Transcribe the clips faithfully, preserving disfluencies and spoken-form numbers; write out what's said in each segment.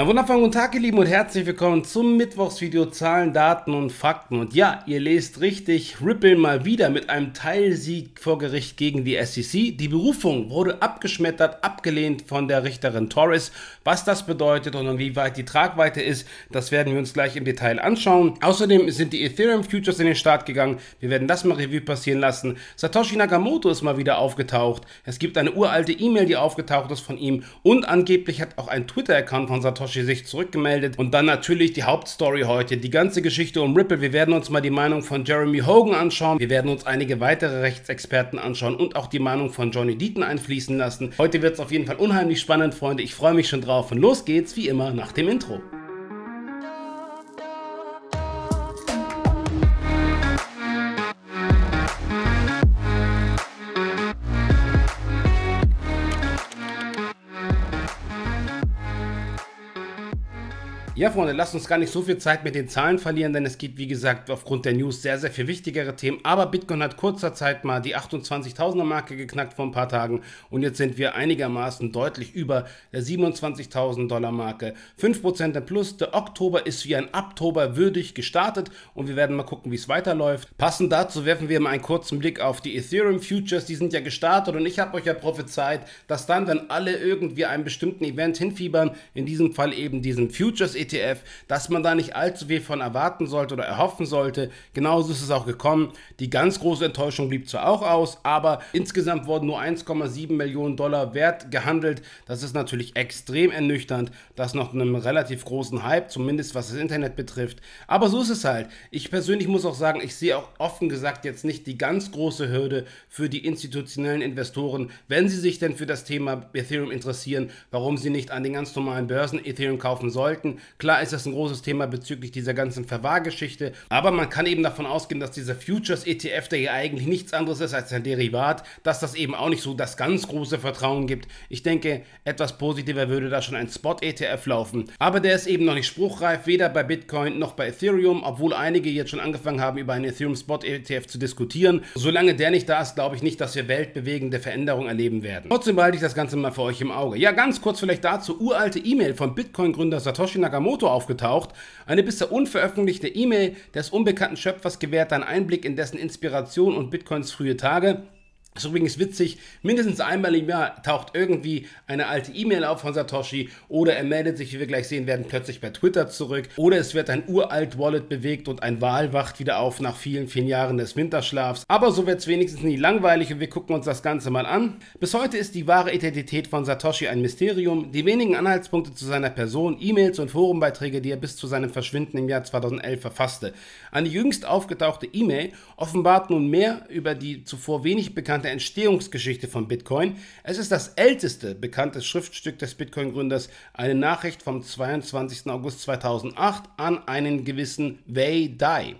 Einen wundervollen guten Tag, ihr Lieben, und herzlich willkommen zum Mittwochsvideo Zahlen, Daten und Fakten. Und ja, ihr lest richtig, Ripple mal wieder mit einem Teilsieg vor Gericht gegen die S E C. Die Berufung wurde abgeschmettert, abgelehnt von der Richterin Torres. Was das bedeutet und inwieweit die Tragweite ist, das werden wir uns gleich im Detail anschauen. Außerdem sind die Ethereum Futures in den Start gegangen. Wir werden das mal Revue passieren lassen. Satoshi Nakamoto ist mal wieder aufgetaucht. Es gibt eine uralte E-Mail, die aufgetaucht ist von ihm. Und angeblich hat auch ein Twitter-Account von Satoshi sich zurückgemeldet. Und dann natürlich die Hauptstory heute, die ganze Geschichte um Ripple. Wir werden uns mal die Meinung von Jeremy Hogan anschauen, wir werden uns einige weitere Rechtsexperten anschauen und auch die Meinung von Johnny Deaton einfließen lassen. Heute wird es auf jeden Fall unheimlich spannend, Freunde, ich freue mich schon drauf und los geht's wie immer nach dem Intro. Ja, Freunde, lasst uns gar nicht so viel Zeit mit den Zahlen verlieren, denn es gibt, wie gesagt, aufgrund der News sehr, sehr viel wichtigere Themen. Aber Bitcoin hat kurzer Zeit mal die achtundzwanzigtausender-Marke geknackt vor ein paar Tagen und jetzt sind wir einigermaßen deutlich über der siebenundzwanzigtausend-Dollar-Marke. fünf Prozent im Plus, der Oktober ist wie ein Abtober würdig gestartet und wir werden mal gucken, wie es weiterläuft. Passend dazu werfen wir mal einen kurzen Blick auf die Ethereum Futures, die sind ja gestartet und ich habe euch ja prophezeit, dass dann, wenn alle irgendwie einem bestimmten Event hinfiebern, in diesem Fall eben diesen Futures-E T F, dass man da nicht allzu viel von erwarten sollte oder erhoffen sollte. Genauso ist es auch gekommen. Die ganz große Enttäuschung blieb zwar auch aus, aber insgesamt wurden nur eins Komma sieben Millionen Dollar wert gehandelt. Das ist natürlich extrem ernüchternd. Das noch einem relativ großen Hype, zumindest was das Internet betrifft. Aber so ist es halt. Ich persönlich muss auch sagen, ich sehe auch offen gesagt jetzt nicht die ganz große Hürde für die institutionellen Investoren, wenn sie sich denn für das Thema Ethereum interessieren, warum sie nicht an den ganz normalen Börsen Ethereum kaufen sollten. Klar ist das ein großes Thema bezüglich dieser ganzen Verwahrgeschichte, aber man kann eben davon ausgehen, dass dieser Futures-E T F, der ja eigentlich nichts anderes ist als ein Derivat, dass das eben auch nicht so das ganz große Vertrauen gibt. Ich denke, etwas positiver würde da schon ein Spot-E T F laufen, aber der ist eben noch nicht spruchreif, weder bei Bitcoin noch bei Ethereum, obwohl einige jetzt schon angefangen haben, über einen Ethereum-Spot-E T F zu diskutieren. Solange der nicht da ist, glaube ich nicht, dass wir weltbewegende Veränderungen erleben werden. Trotzdem behalte ich das Ganze mal für euch im Auge. Ja, ganz kurz vielleicht dazu, uralte E-Mail von Bitcoin-Gründer Satoshi Nakamoto aufgetaucht. Eine bisher unveröffentlichte E-Mail des unbekannten Schöpfers gewährt einen Einblick in dessen Inspiration und Bitcoins frühe Tage. Das ist übrigens witzig, mindestens einmal im Jahr taucht irgendwie eine alte E-Mail auf von Satoshi oder er meldet sich, wie wir gleich sehen werden, plötzlich bei Twitter zurück oder es wird ein uralt Wallet bewegt und ein Wal wacht wieder auf nach vielen, vielen Jahren des Winterschlafs. Aber so wird es wenigstens nie langweilig und wir gucken uns das Ganze mal an. Bis heute ist die wahre Identität von Satoshi ein Mysterium. Die wenigen Anhaltspunkte zu seiner Person, E-Mails und Forenbeiträge, die er bis zu seinem Verschwinden im Jahr zweitausendelf verfasste. Eine jüngst aufgetauchte E-Mail offenbart nun mehr über die zuvor wenig bekannte der Entstehungsgeschichte von Bitcoin. Es ist das älteste bekannte Schriftstück des Bitcoin-Gründers, eine Nachricht vom zweiundzwanzigsten August zweitausendacht an einen gewissen Wei Dai.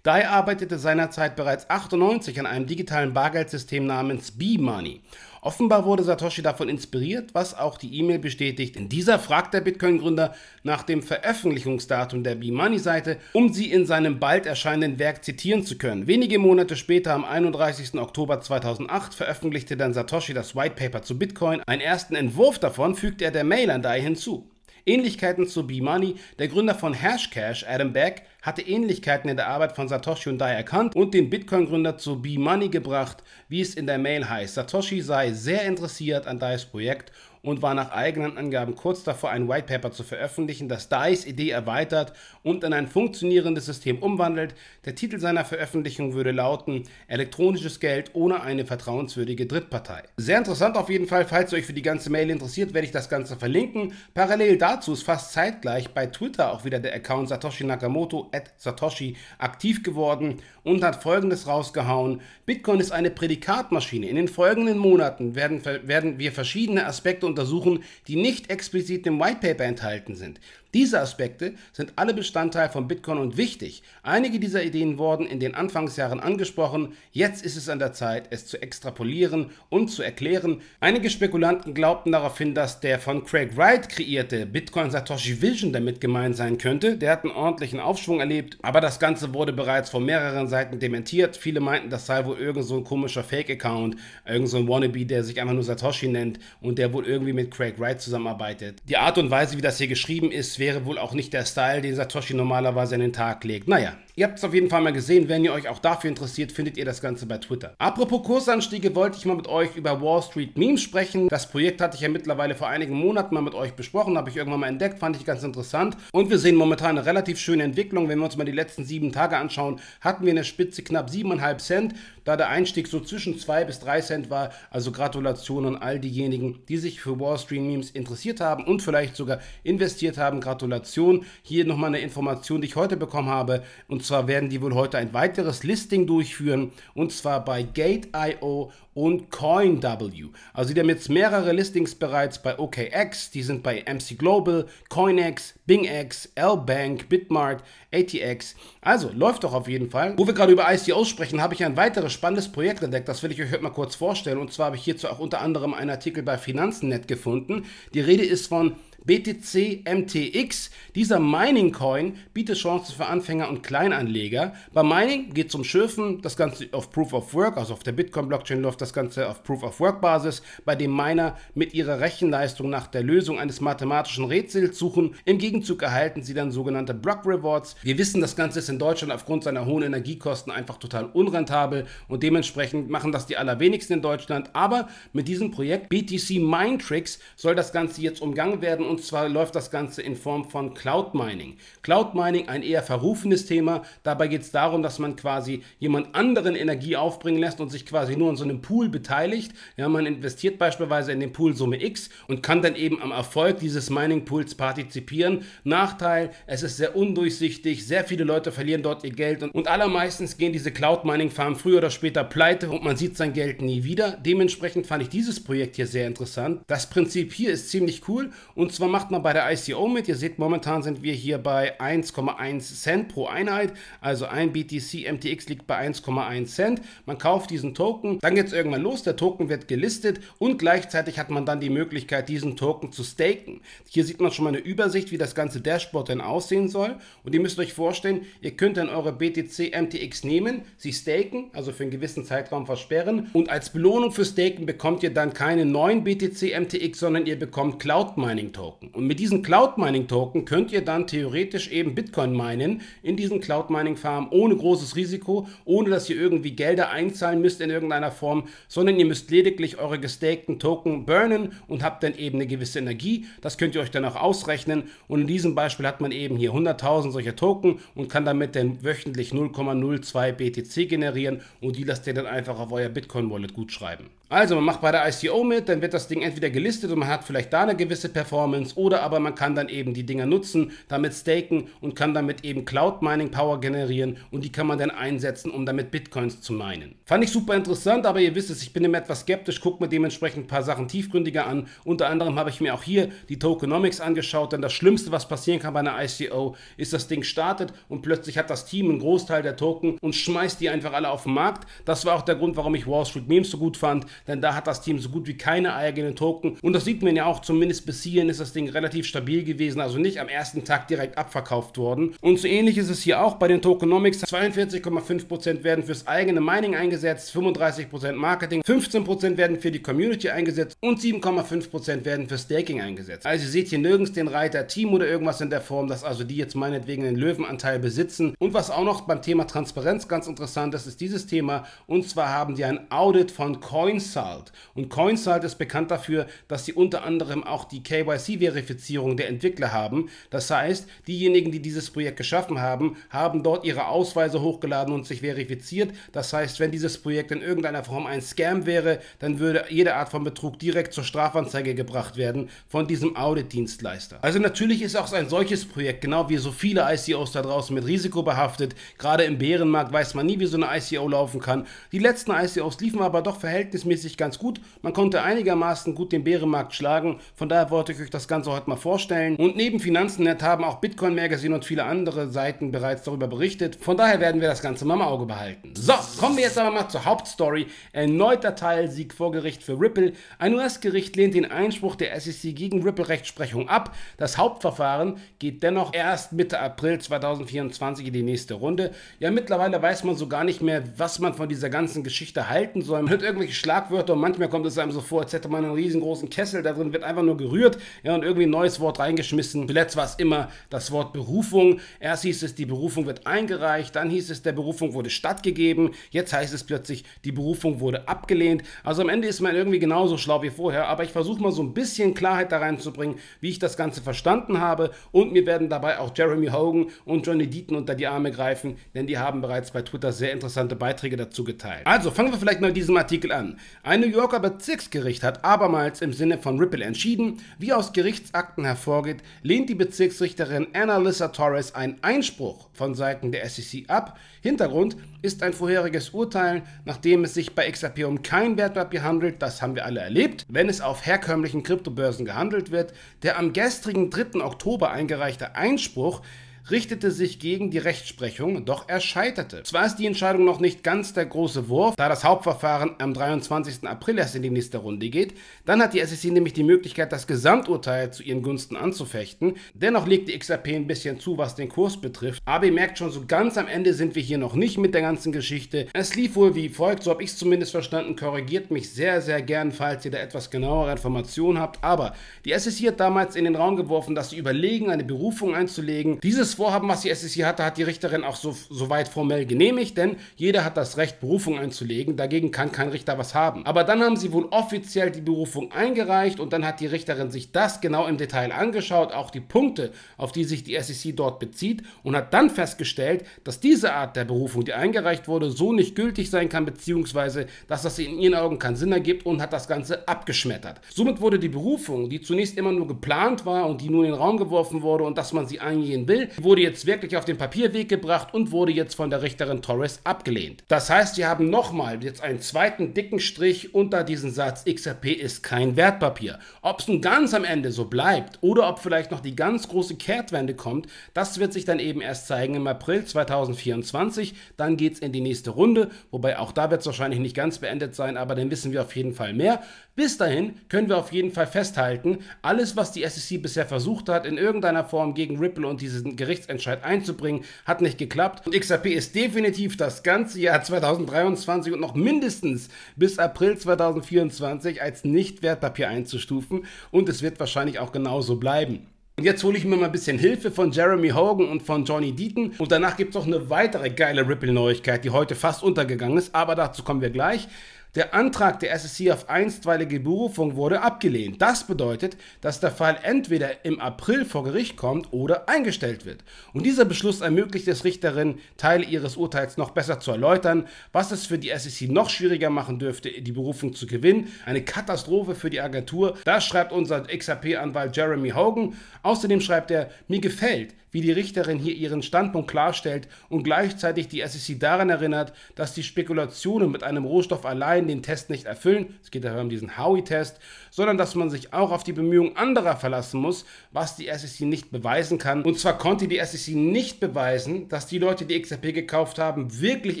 Dai arbeitete seinerzeit bereits achtundneunzig an einem digitalen Bargeldsystem namens B-Money. Offenbar wurde Satoshi davon inspiriert, was auch die E-Mail bestätigt. In dieser fragt der Bitcoin-Gründer nach dem Veröffentlichungsdatum der B-Money-Seite, um sie in seinem bald erscheinenden Werk zitieren zu können. Wenige Monate später, am einunddreißigsten Oktober zweitausendacht, veröffentlichte dann Satoshi das White Paper zu Bitcoin. Einen ersten Entwurf davon fügt er der Mail an Dai hinzu. Ähnlichkeiten zu B-Money, der Gründer von Hashcash, Adam Back, hatte Ähnlichkeiten in der Arbeit von Satoshi und Dai erkannt und den Bitcoin-Gründer zu B-Money gebracht, wie es in der Mail heißt. Satoshi sei sehr interessiert an Dais Projekt und war nach eigenen Angaben kurz davor, ein White Paper zu veröffentlichen, das Dais Idee erweitert und in ein funktionierendes System umwandelt. Der Titel seiner Veröffentlichung würde lauten, elektronisches Geld ohne eine vertrauenswürdige Drittpartei. Sehr interessant auf jeden Fall, falls ihr euch für die ganze Mail interessiert, werde ich das Ganze verlinken. Parallel dazu ist fast zeitgleich bei Twitter auch wieder der Account Satoshi Nakamoto at Satoshi aktiv geworden und hat Folgendes rausgehauen. Bitcoin ist eine Prädikatmaschine. In den folgenden Monaten werden, werden wir verschiedene Aspekte und untersuchen, die nicht explizit im White Paper enthalten sind. Diese Aspekte sind alle Bestandteil von Bitcoin und wichtig. Einige dieser Ideen wurden in den Anfangsjahren angesprochen. Jetzt ist es an der Zeit, es zu extrapolieren und zu erklären. Einige Spekulanten glaubten daraufhin, dass der von Craig Wright kreierte Bitcoin Satoshi Vision damit gemeint sein könnte. Der hat einen ordentlichen Aufschwung erlebt, aber das Ganze wurde bereits von mehreren Seiten dementiert. Viele meinten, das sei wohl irgend so ein komischer Fake-Account, irgend so ein Wannabe, der sich einfach nur Satoshi nennt und der wohl irgendwie irgendwie mit Craig Wright zusammenarbeitet. Die Art und Weise, wie das hier geschrieben ist, wäre wohl auch nicht der Style, den Satoshi normalerweise an den Tag legt. Naja, ihr habt es auf jeden Fall mal gesehen. Wenn ihr euch auch dafür interessiert, findet ihr das Ganze bei Twitter. Apropos Kursanstiege, wollte ich mal mit euch über Wall Street Memes sprechen. Das Projekt hatte ich ja mittlerweile vor einigen Monaten mal mit euch besprochen, habe ich irgendwann mal entdeckt, fand ich ganz interessant. Und wir sehen momentan eine relativ schöne Entwicklung. Wenn wir uns mal die letzten sieben Tage anschauen, hatten wir in der Spitze knapp sieben Komma fünf Cent, da der Einstieg so zwischen zwei bis drei Cent war. Also Gratulation an all diejenigen, die sich für Wall Street Memes interessiert haben und vielleicht sogar investiert haben. Gratulation. Hier nochmal eine Information, die ich heute bekommen habe. Und zwar werden die wohl heute ein weiteres Listing durchführen, und zwar bei Gate punkt i o und CoinW. Also die haben jetzt mehrere Listings bereits bei O K X, die sind bei M C Global, Coinex, BingX, LBank, Bitmark, A T X. Also läuft doch auf jeden Fall. Wo wir gerade über I C Os sprechen, habe ich ein weiteres spannendes Projekt entdeckt, das will ich euch heute mal kurz vorstellen. Und zwar habe ich hierzu auch unter anderem einen Artikel bei Finanzen punkt net gefunden. Die Rede ist von B T C M T X, dieser Mining-Coin bietet Chancen für Anfänger und Kleinanleger. Bei Mining geht es um Schürfen, das Ganze auf Proof of Work, also auf der Bitcoin-Blockchain läuft das Ganze auf Proof of Work-Basis, bei dem Miner mit ihrer Rechenleistung nach der Lösung eines mathematischen Rätsels suchen. Im Gegenzug erhalten sie dann sogenannte Block-Rewards. Wir wissen, das Ganze ist in Deutschland aufgrund seiner hohen Energiekosten einfach total unrentabel und dementsprechend machen das die allerwenigsten in Deutschland. Aber mit diesem Projekt B T C Mine Tricks soll das Ganze jetzt umgangen werden. Und zwar läuft das Ganze in Form von Cloud Mining. Cloud Mining, ein eher verrufenes Thema. Dabei geht es darum, dass man quasi jemand anderen Energie aufbringen lässt und sich quasi nur an so einem Pool beteiligt. Ja, man investiert beispielsweise in den Pool Summe X und kann dann eben am Erfolg dieses Mining Pools partizipieren. Nachteil, es ist sehr undurchsichtig, sehr viele Leute verlieren dort ihr Geld und, und allermeistens gehen diese Cloud Mining Farmen früher oder später pleite und man sieht sein Geld nie wieder. Dementsprechend fand ich dieses Projekt hier sehr interessant. Das Prinzip hier ist ziemlich cool, und zwar macht man bei der I C O mit. Ihr seht, momentan sind wir hier bei eins Komma eins Cent pro Einheit. Also ein B T C M T X liegt bei eins Komma eins Cent. Man kauft diesen Token, dann geht es irgendwann los. Der Token wird gelistet und gleichzeitig hat man dann die Möglichkeit, diesen Token zu staken. Hier sieht man schon mal eine Übersicht, wie das ganze Dashboard denn aussehen soll. Und ihr müsst euch vorstellen, ihr könnt dann eure B T C M T X nehmen, sie staken, also für einen gewissen Zeitraum versperren. Und als Belohnung für Staken bekommt ihr dann keine neuen B T C M T X, sondern ihr bekommt Cloud Mining Token. Und mit diesen Cloud-Mining-Token könnt ihr dann theoretisch eben Bitcoin minen in diesen Cloud-Mining-Farmen ohne großes Risiko, ohne dass ihr irgendwie Gelder einzahlen müsst in irgendeiner Form, sondern ihr müsst lediglich eure gestakten Token burnen und habt dann eben eine gewisse Energie. Das könnt ihr euch dann auch ausrechnen. Und in diesem Beispiel hat man eben hier hunderttausend solcher Token und kann damit dann wöchentlich null Komma null zwei B T C generieren und die lasst ihr dann einfach auf euer Bitcoin-Wallet gutschreiben. Also man macht bei der I C O mit, dann wird das Ding entweder gelistet und man hat vielleicht da eine gewisse Performance oder aber man kann dann eben die Dinger nutzen, damit staken und kann damit eben Cloud Mining Power generieren und die kann man dann einsetzen, um damit Bitcoins zu minen. Fand ich super interessant, aber ihr wisst es, ich bin immer etwas skeptisch, gucke mir dementsprechend ein paar Sachen tiefgründiger an. Unter anderem habe ich mir auch hier die Tokenomics angeschaut, denn das Schlimmste, was passieren kann bei einer I C O, ist, das Ding startet und plötzlich hat das Team einen Großteil der Token und schmeißt die einfach alle auf den Markt. Das war auch der Grund, warum ich Wall Street Memes so gut fand, denn da hat das Team so gut wie keine eigenen Token und das sieht man ja auch, zumindest bis hierhin ist das Ding relativ stabil gewesen, also nicht am ersten Tag direkt abverkauft worden. Und so ähnlich ist es hier auch bei den Tokenomics. zweiundvierzig Komma fünf Prozent werden fürs eigene Mining eingesetzt, fünfunddreißig Prozent Marketing, fünfzehn Prozent werden für die Community eingesetzt und sieben Komma fünf Prozent werden für Staking eingesetzt. Also ihr seht hier nirgends den Reiter Team oder irgendwas in der Form, dass also die jetzt meinetwegen den Löwenanteil besitzen. Und was auch noch beim Thema Transparenz ganz interessant ist, ist dieses Thema, und zwar haben die ein Audit von Coinsalt. Und Coinsalt ist bekannt dafür, dass sie unter anderem auch die K Y C-Verifizierung der Entwickler haben. Das heißt, diejenigen, die dieses Projekt geschaffen haben, haben dort ihre Ausweise hochgeladen und sich verifiziert. Das heißt, wenn dieses Projekt in irgendeiner Form ein Scam wäre, dann würde jede Art von Betrug direkt zur Strafanzeige gebracht werden von diesem Audit-Dienstleister. Also natürlich ist auch ein solches Projekt, genau wie so viele I C Os da draußen, mit Risiko behaftet. Gerade im Bärenmarkt weiß man nie, wie so eine I C O laufen kann. Die letzten I C Os liefen aber doch verhältnismäßig ganz gut. Man konnte einigermaßen gut den Bärenmarkt schlagen. Von daher wollte ich euch das Ganze heute mal vorstellen. Und neben Finanzen punkt net haben auch Bitcoin Magazine und viele andere Seiten bereits darüber berichtet. Von daher werden wir das Ganze mal im Auge behalten. So, kommen wir jetzt aber mal zur Hauptstory. Erneuter Teilsieg vor Gericht für Ripple. Ein U S-Gericht lehnt den Einspruch der S E C gegen Ripple-Rechtsprechung ab. Das Hauptverfahren geht dennoch erst Mitte April zweitausendvierundzwanzig in die nächste Runde. Ja, mittlerweile weiß man so gar nicht mehr, was man von dieser ganzen Geschichte halten soll. Man hört irgendwelche Schlag Schlagwörter und manchmal kommt es einem so vor, als hätte man einen riesengroßen Kessel, da drin wird einfach nur gerührt, ja, und irgendwie ein neues Wort reingeschmissen. Zuletzt war es immer das Wort Berufung. Erst hieß es, die Berufung wird eingereicht, dann hieß es, der Berufung wurde stattgegeben, jetzt heißt es plötzlich, die Berufung wurde abgelehnt. Also am Ende ist man irgendwie genauso schlau wie vorher, aber ich versuche mal so ein bisschen Klarheit da reinzubringen, wie ich das Ganze verstanden habe, und mir werden dabei auch Jeremy Hogan und Johnny Deaton unter die Arme greifen, denn die haben bereits bei Twitter sehr interessante Beiträge dazu geteilt. Also fangen wir vielleicht mal mit diesem Artikel an. Ein New Yorker Bezirksgericht hat abermals im Sinne von Ripple entschieden. Wie aus Gerichtsakten hervorgeht, lehnt die Bezirksrichterin Annalisa Torres einen Einspruch von Seiten der S E C ab. Hintergrund ist ein vorheriges Urteil, nachdem es sich bei X R P um kein Wertpapier handelt, das haben wir alle erlebt, wenn es auf herkömmlichen Kryptobörsen gehandelt wird. Der am gestrigen dritten Oktober eingereichte Einspruch richtete sich gegen die Rechtsprechung, doch er scheiterte. Zwar ist die Entscheidung noch nicht ganz der große Wurf, da das Hauptverfahren am dreiundzwanzigsten April erst in die nächste Runde geht. Dann hat die S E C nämlich die Möglichkeit, das Gesamturteil zu ihren Gunsten anzufechten. Dennoch legt die X R P ein bisschen zu, was den Kurs betrifft. Aber ihr merkt schon, so ganz am Ende sind wir hier noch nicht mit der ganzen Geschichte. Es lief wohl wie folgt, so habe ich es zumindest verstanden. Korrigiert mich sehr, sehr gern, falls ihr da etwas genauere Informationen habt. Aber die S E C hat damals in den Raum geworfen, dass sie überlegen, eine Berufung einzulegen. Dieses Vorhaben, was die S E C hatte, hat die Richterin auch so, so weit formell genehmigt, denn jeder hat das Recht, Berufung einzulegen, dagegen kann kein Richter was haben. Aber dann haben sie wohl offiziell die Berufung eingereicht und dann hat die Richterin sich das genau im Detail angeschaut, auch die Punkte, auf die sich die S E C dort bezieht, und hat dann festgestellt, dass diese Art der Berufung, die eingereicht wurde, so nicht gültig sein kann, beziehungsweise dass das in ihren Augen keinen Sinn ergibt, und hat das Ganze abgeschmettert. Somit wurde die Berufung, die zunächst immer nur geplant war und die nur in den Raum geworfen wurde und dass man sie eingehen will, wurde jetzt wirklich auf den Papierweg gebracht und wurde jetzt von der Richterin Torres abgelehnt. Das heißt, wir haben nochmal jetzt einen zweiten dicken Strich unter diesen Satz, X R P ist kein Wertpapier. Ob es nun ganz am Ende so bleibt oder ob vielleicht noch die ganz große Kehrtwende kommt, das wird sich dann eben erst zeigen im April zweitausendvierundzwanzig. Dann geht es in die nächste Runde, wobei auch da wird es wahrscheinlich nicht ganz beendet sein, aber dann wissen wir auf jeden Fall mehr. Bis dahin können wir auf jeden Fall festhalten, alles, was die S E C bisher versucht hat, in irgendeiner Form gegen Ripple und diesen Gerichtsentscheid einzubringen, hat nicht geklappt. Und X R P ist definitiv das ganze Jahr zweitausenddreiundzwanzig und noch mindestens bis April zweitausendvierundzwanzig als Nicht-Wertpapier einzustufen, und es wird wahrscheinlich auch genauso bleiben. Und jetzt hole ich mir mal ein bisschen Hilfe von Jeremy Hogan und von Johnny Deaton, und danach gibt es noch eine weitere geile Ripple-Neuigkeit, die heute fast untergegangen ist, aber dazu kommen wir gleich. Der Antrag der S E C auf einstweilige Berufung wurde abgelehnt. Das bedeutet, dass der Fall entweder im April vor Gericht kommt oder eingestellt wird. Und dieser Beschluss ermöglicht es Richterin, Teile ihres Urteils noch besser zu erläutern, was es für die S E C noch schwieriger machen dürfte, die Berufung zu gewinnen. Eine Katastrophe für die Agentur. Das schreibt unser X R P-Anwalt Jeremy Hogan. Außerdem schreibt er, mir gefällt, wie die Richterin hier ihren Standpunkt klarstellt und gleichzeitig die S E C daran erinnert, dass die Spekulationen mit einem Rohstoff allein den Test nicht erfüllen, es geht dabei um diesen Howey-Test, sondern dass man sich auch auf die Bemühungen anderer verlassen muss, was die S E C nicht beweisen kann. Und zwar konnte die S E C nicht beweisen, dass die Leute, die X R P gekauft haben, wirklich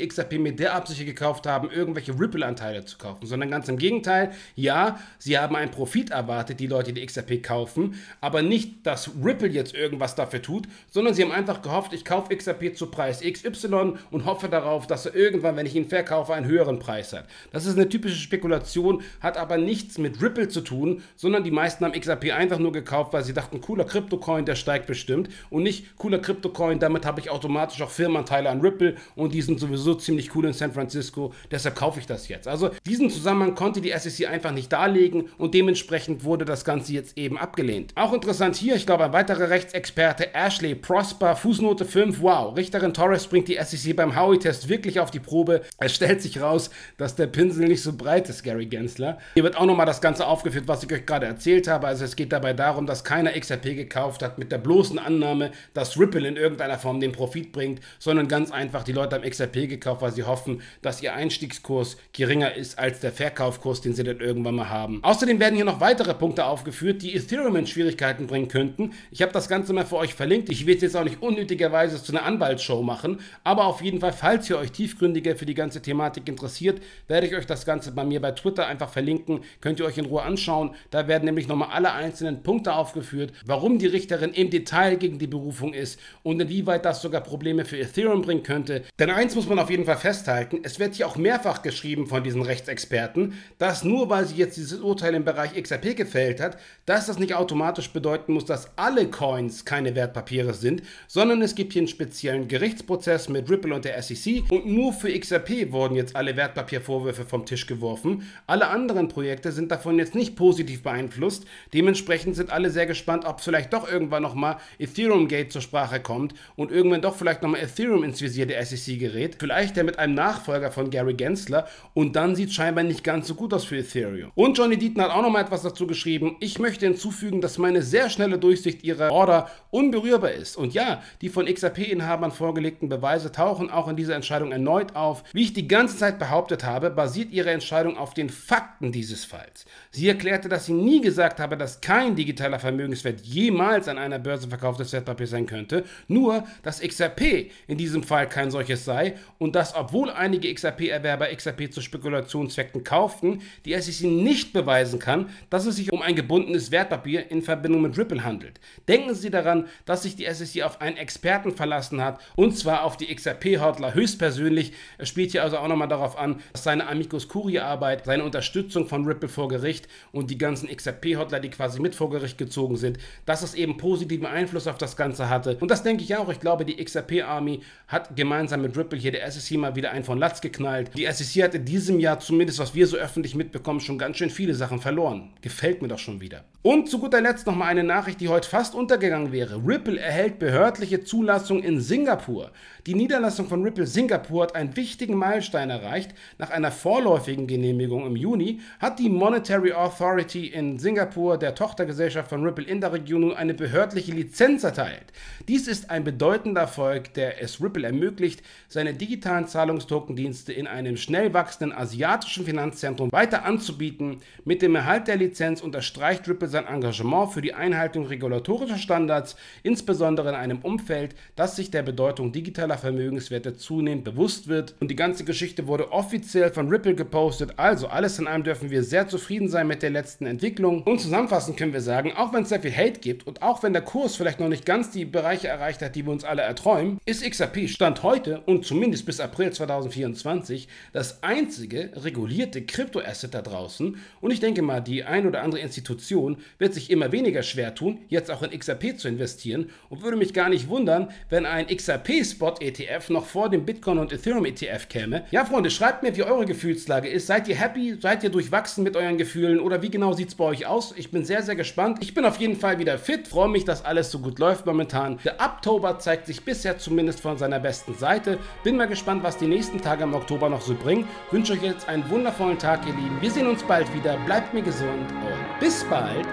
X R P mit der Absicht gekauft haben, irgendwelche Ripple-Anteile zu kaufen, sondern ganz im Gegenteil, ja, sie haben einen Profit erwartet, die Leute, die X R P kaufen, aber nicht, dass Ripple jetzt irgendwas dafür tut, sondern sie haben einfach gehofft, ich kaufe X R P zu Preis X Y und hoffe darauf, dass er irgendwann, wenn ich ihn verkaufe, einen höheren Preis hat. Das ist eine typische Spekulation, hat aber nichts mit Ripple zu tun, sondern die meisten haben X R P einfach nur gekauft, weil sie dachten, cooler Kryptocoin, der steigt bestimmt, und nicht cooler Kryptocoin, damit habe ich automatisch auch Firmenanteile an Ripple und die sind sowieso ziemlich cool in San Francisco, deshalb kaufe ich das jetzt. Also diesen Zusammenhang konnte die S E C einfach nicht darlegen und dementsprechend wurde das Ganze jetzt eben abgelehnt. Auch interessant hier, ich glaube, ein weiterer Rechtsexperte, Ashley Prosper, Fußnote fünf, wow, Richterin Torres bringt die S E C beim Howey-Test wirklich auf die Probe. Es stellt sich raus, dass der Pinsel nicht so breit ist, Gary Gensler. Hier wird auch nochmal das Ganze aufgeführt, was ich euch gerade erzählt habe. Also es geht dabei darum, dass keiner X R P gekauft hat mit der bloßen Annahme, dass Ripple in irgendeiner Form den Profit bringt, sondern ganz einfach, die Leute haben X R P gekauft, weil sie hoffen, dass ihr Einstiegskurs geringer ist als der Verkaufskurs, den sie dann irgendwann mal haben. Außerdem werden hier noch weitere Punkte aufgeführt, die Ethereum in Schwierigkeiten bringen könnten. Ich habe das Ganze mal für euch verlinkt. Ich Ich will jetzt auch nicht unnötigerweise zu einer Anwaltsshow machen, aber auf jeden Fall, falls ihr euch tiefgründiger für die ganze Thematik interessiert, werde ich euch das Ganze bei mir bei Twitter einfach verlinken, könnt ihr euch in Ruhe anschauen. Da werden nämlich nochmal alle einzelnen Punkte aufgeführt, warum die Richterin im Detail gegen die Berufung ist und inwieweit das sogar Probleme für Ethereum bringen könnte. Denn eins muss man auf jeden Fall festhalten, es wird hier auch mehrfach geschrieben von diesen Rechtsexperten, dass nur weil sie jetzt dieses Urteil im Bereich X R P gefällt hat, dass das nicht automatisch bedeuten muss, dass alle Coins keine Wertpapiere sind, sondern es gibt hier einen speziellen Gerichtsprozess mit Ripple und der S E C und nur für X R P wurden jetzt alle Wertpapiervorwürfe vom Tisch geworfen. Alle anderen Projekte sind davon jetzt nicht positiv beeinflusst, dementsprechend sind alle sehr gespannt, ob vielleicht doch irgendwann nochmal Ethereum Gate zur Sprache kommt und irgendwann doch vielleicht nochmal Ethereum ins Visier der S E C gerät, vielleicht der mit einem Nachfolger von Gary Gensler und dann sieht scheinbar nicht ganz so gut aus für Ethereum. Und Johnny Deaton hat auch nochmal etwas dazu geschrieben, ich möchte hinzufügen, dass meine sehr schnelle Durchsicht ihrer Order unberührbar ist. Und ja, die von X R P-Inhabern vorgelegten Beweise tauchen auch in dieser Entscheidung erneut auf. Wie ich die ganze Zeit behauptet habe, basiert ihre Entscheidung auf den Fakten dieses Falls. Sie erklärte, dass sie nie gesagt habe, dass kein digitaler Vermögenswert jemals an einer Börse verkauftes Wertpapier sein könnte, nur dass X R P in diesem Fall kein solches sei und dass, obwohl einige X R P-Erwerber X R P zu Spekulationszwecken kauften, die S E C nicht beweisen kann, dass es sich um ein gebundenes Wertpapier in Verbindung mit Ripple handelt. Denken Sie daran, dass sich die S E C auf einen Experten verlassen hat, und zwar auf die X R P-Hodler höchstpersönlich. Er spielt hier also auch nochmal darauf an, dass seine Amicus Curiae-Arbeit, seine Unterstützung von Ripple vor Gericht und die ganzen X R P-Hodler, die quasi mit vor Gericht gezogen sind, dass es eben positiven Einfluss auf das Ganze hatte. Und das denke ich auch. Ich glaube, die X R P-Army hat gemeinsam mit Ripple hier der S E C mal wieder einen von Latz geknallt. Die S E C hat in diesem Jahr, zumindest was wir so öffentlich mitbekommen, schon ganz schön viele Sachen verloren. Gefällt mir doch schon wieder. Und zu guter Letzt nochmal eine Nachricht, die heute fast untergegangen wäre. Ripple erhält behördliche Zulassung in Singapur. Die Niederlassung von Ripple Singapur hat einen wichtigen Meilenstein erreicht. Nach einer vorläufigen Genehmigung im Juni hat die Monetary Authority in Singapur, der Tochtergesellschaft von Ripple in der Region, nun eine behördliche Lizenz erteilt. Dies ist ein bedeutender Erfolg, der es Ripple ermöglicht, seine digitalen Zahlungstokendienste in einem schnell wachsenden asiatischen Finanzzentrum weiter anzubieten. Mit dem Erhalt der Lizenz unterstreicht Ripple sein Engagement für die Einhaltung regulatorischer Standards, insbesondere in einem Umfeld, das sich der Bedeutung digitaler Vermögenswerte zunehmend bewusst wird. Und die ganze Geschichte wurde offiziell von Ripple gepostet, also alles in allem dürfen wir sehr zufrieden sein mit der letzten Entwicklung. Und zusammenfassend können wir sagen, auch wenn es sehr viel Hate gibt und auch wenn der Kurs vielleicht noch nicht ganz die Bereiche erreicht hat, die wir uns alle erträumen, ist X R P Stand heute und zumindest bis April zweitausendvierundzwanzig das einzige regulierte Kryptoasset da draußen. Und ich denke mal, die ein oder andere Institution wird sich immer weniger schwer tun, jetzt auch in X R P zu investieren, und würde mich gar nicht wundern, wenn ein X R P-Spot-E T F noch vor dem Bitcoin- und Ethereum-E T F käme. Ja, Freunde, schreibt mir, wie eure Gefühlslage ist. Seid ihr happy? Seid ihr durchwachsen mit euren Gefühlen? Oder wie genau sieht es bei euch aus? Ich bin sehr, sehr gespannt. Ich bin auf jeden Fall wieder fit. Freue mich, dass alles so gut läuft momentan. Der Oktober zeigt sich bisher zumindest von seiner besten Seite. Bin mal gespannt, was die nächsten Tage im Oktober noch so bringen. Wünsche euch jetzt einen wundervollen Tag, ihr Lieben. Wir sehen uns bald wieder. Bleibt mir gesund und bis bald.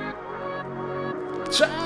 Ciao!